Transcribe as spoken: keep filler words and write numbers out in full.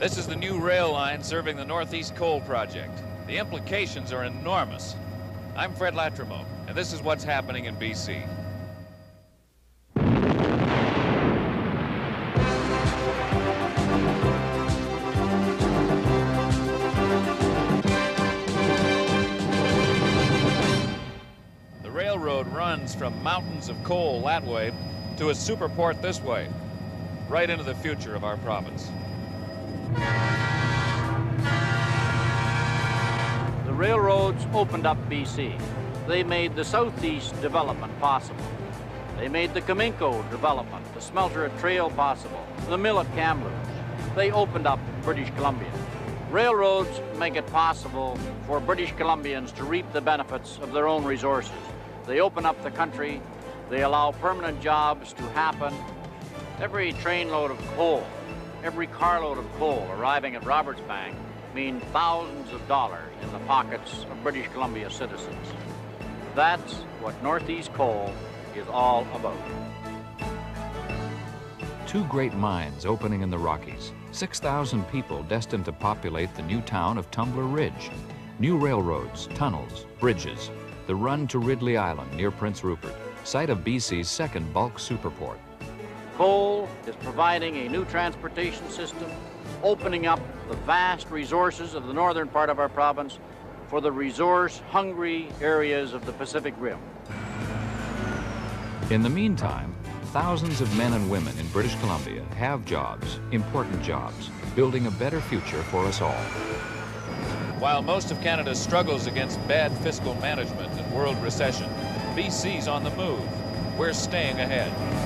This is the new rail line serving the Northeast Coal Project. The implications are enormous. I'm Fred Latremouille, and this is what's happening in B C. The railroad runs from mountains of coal that way to a superport this way, right into the future of our province. The railroads opened up B C. They made the Southeast development possible. They made the Cominco development, the smelter at Trail possible, the mill at Kamloops. They opened up British Columbia. Railroads make it possible for British Columbians to reap the benefits of their own resources. They open up the country. They allow permanent jobs to happen. Every trainload of coal, every carload of coal arriving at Roberts Bank means thousands of dollars in the pockets of British Columbia citizens. That's what Northeast Coal is all about. Two great mines opening in the Rockies, six thousand people destined to populate the new town of Tumbler Ridge. New railroads, tunnels, bridges, the run to Ridley Island near Prince Rupert, site of B C's second bulk superport. Coal is providing a new transportation system, opening up the vast resources of the northern part of our province for the resource-hungry areas of the Pacific Rim. In the meantime, thousands of men and women in British Columbia have jobs, important jobs, building a better future for us all. While most of Canada struggles against bad fiscal management and world recession, B C's on the move. We're staying ahead.